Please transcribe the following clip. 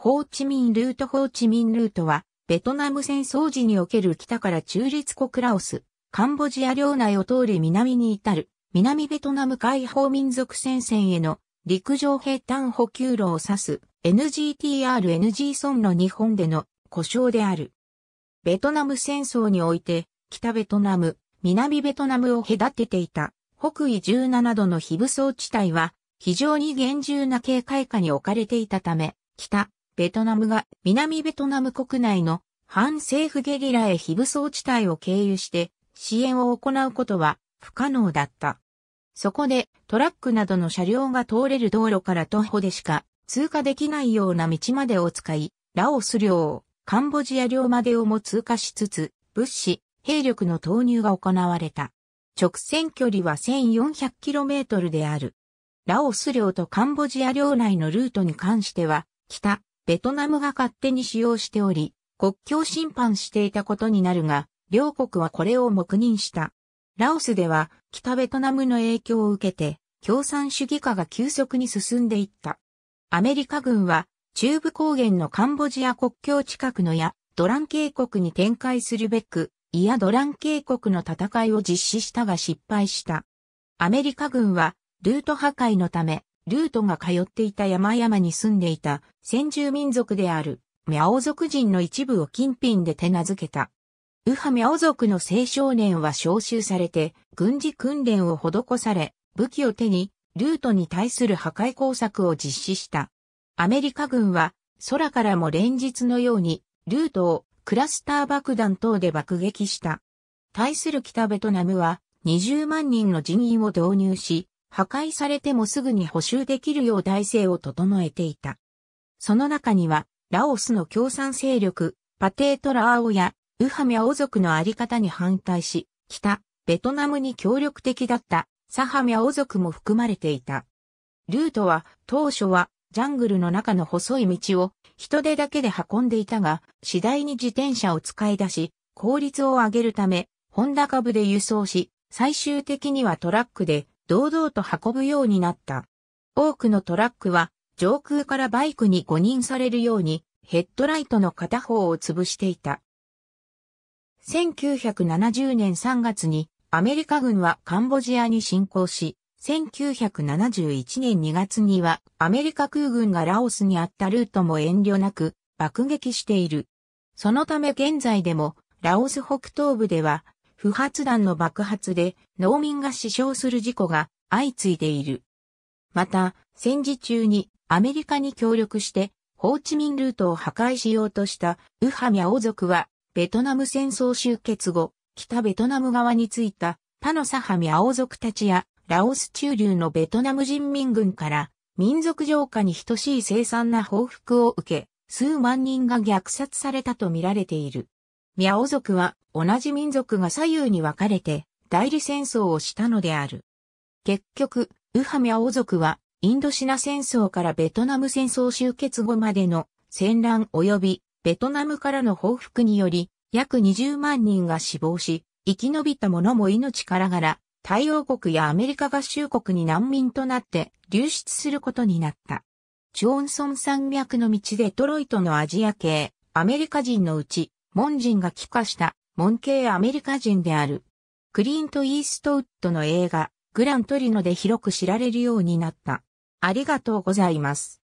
ホーチミンルートは、ベトナム戦争時における北から中立国ラオス、カンボジア領内を通り南に至る、南ベトナム解放民族戦線への陸上兵団補給路を指す NGTR-NG 村の日本での呼称である。ベトナム戦争において、北ベトナム、南ベトナムを隔てていた北緯17度の非武装地帯は、非常に厳重な警戒下に置かれていたため、北ベトナムが南ベトナム国内の反政府ゲリラへ非武装地帯を経由して支援を行うことは不可能だった。そこでトラックなどの車両が通れる道路から徒歩でしか通過できないような道までを使い、ラオス領、カンボジア領までをも通過しつつ、物資、兵力の投入が行われた。直線距離は 1400km である。ラオス領とカンボジア領内のルートに関しては、北ベトナムが勝手に使用しており、国境侵犯していたことになるが、両国はこれを黙認した。ラオスでは、北ベトナムの影響を受けて、共産主義化が急速に進んでいった。アメリカ軍は、中部高原のカンボジア国境近くのヤ・ドラン渓谷に展開するべく、ヤ・ドラン渓谷の戦いを実施したが失敗した。アメリカ軍は、ルート破壊のため、ルートが通っていた山々に住んでいた先住民族であるミャオ族人の一部を金品で手なずけた。右派ミャオ族の青少年は召集されて軍事訓練を施され、武器を手にルートに対する破壊工作を実施した。アメリカ軍は空からも連日のようにルートをクラスター爆弾等で爆撃した。対する北ベトナムは20万人の人員を導入し、破壊されてもすぐに補修できるよう体制を整えていた。その中には、ラオスの共産勢力、パテートラーオや、右派ミャオ族のあり方に反対し、北、ベトナムに協力的だった、左派ミャオ族も含まれていた。ルートは、当初は、ジャングルの中の細い道を、人手だけで運んでいたが、次第に自転車を使い出し、効率を上げるため、ホンダ株で輸送し、最終的にはトラックで、堂々と運ぶようになった。多くのトラックは上空からバイクに誤認されるようにヘッドライトの片方を潰していた。1970年3月にアメリカ軍はカンボジアに侵攻し、1971年2月にはアメリカ空軍がラオスにあったルートも遠慮なく爆撃している。そのため現在でもラオス北東部では不発弾の爆発で農民が死傷する事故が相次いでいる。また、戦時中にアメリカに協力してホーチミンルートを破壊しようとした右派ミャオ族は、ベトナム戦争終結後、北ベトナム側についた他の左派ミャオ族たちやラオス駐留のベトナム人民軍から民族浄化に等しい凄惨な報復を受け、数万人が虐殺されたと見られている。ミャオ族は同じ民族が左右に分かれて代理戦争をしたのである。結局、右派ミャオ族はインドシナ戦争からベトナム戦争終結後までの戦乱及びベトナムからの報復により約20万人が死亡し、生き延びた者も命からがら大洋国やアメリカ合衆国に難民となって流出することになった。チュオンソン山脈の道デトロイトのアジア系アメリカ人のうち、モン人が帰化した、モン系アメリカ人である。クリント・イーストウッドの映画、グラントリノで広く知られるようになった。ありがとうございます。